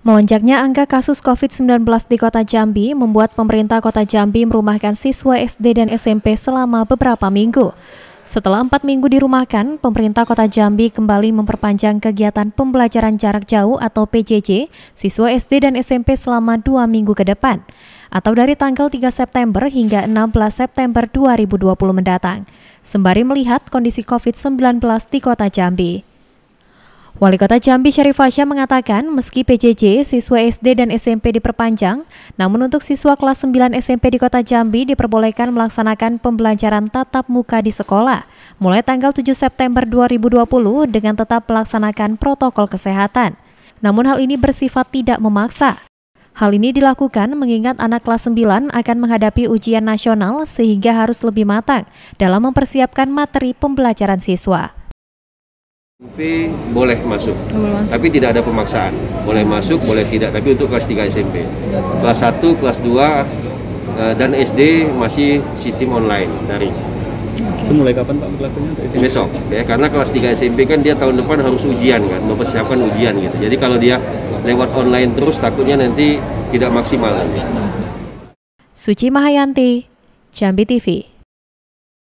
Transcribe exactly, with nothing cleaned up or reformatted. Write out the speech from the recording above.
Melonjaknya angka kasus COVID sembilan belas di Kota Jambi membuat pemerintah Kota Jambi merumahkan siswa S D dan S M P selama beberapa minggu. Setelah empat minggu dirumahkan, pemerintah Kota Jambi kembali memperpanjang kegiatan pembelajaran jarak jauh atau P J J siswa S D dan S M P selama dua minggu ke depan, atau dari tanggal tiga September hingga enam belas September dua ribu dua puluh mendatang, sembari melihat kondisi COVID sembilan belas di Kota Jambi. Wali Kota Jambi Syarifah Syah mengatakan meski P J J, siswa S D dan S M P diperpanjang, namun untuk siswa kelas sembilan S M P di Kota Jambi diperbolehkan melaksanakan pembelajaran tatap muka di sekolah mulai tanggal tujuh September dua ribu dua puluh dengan tetap melaksanakan protokol kesehatan. Namun hal ini bersifat tidak memaksa. Hal ini dilakukan mengingat anak kelas sembilan akan menghadapi ujian nasional sehingga harus lebih matang dalam mempersiapkan materi pembelajaran siswa. S M P boleh masuk, boleh tapi masuk. Tidak ada pemaksaan. Boleh masuk, boleh tidak, tapi untuk kelas tiga S M P. Kelas satu, kelas dua, dan S D masih sistem online daring. Okay. Itu mulai kapan Pak berlakunya? Besok, ya, karena kelas tiga S M P kan dia tahun depan harus ujian kan, mempersiapkan ujian gitu. Jadi kalau dia lewat online terus takutnya nanti tidak maksimal. Suci Mahayanti, Jambi T V.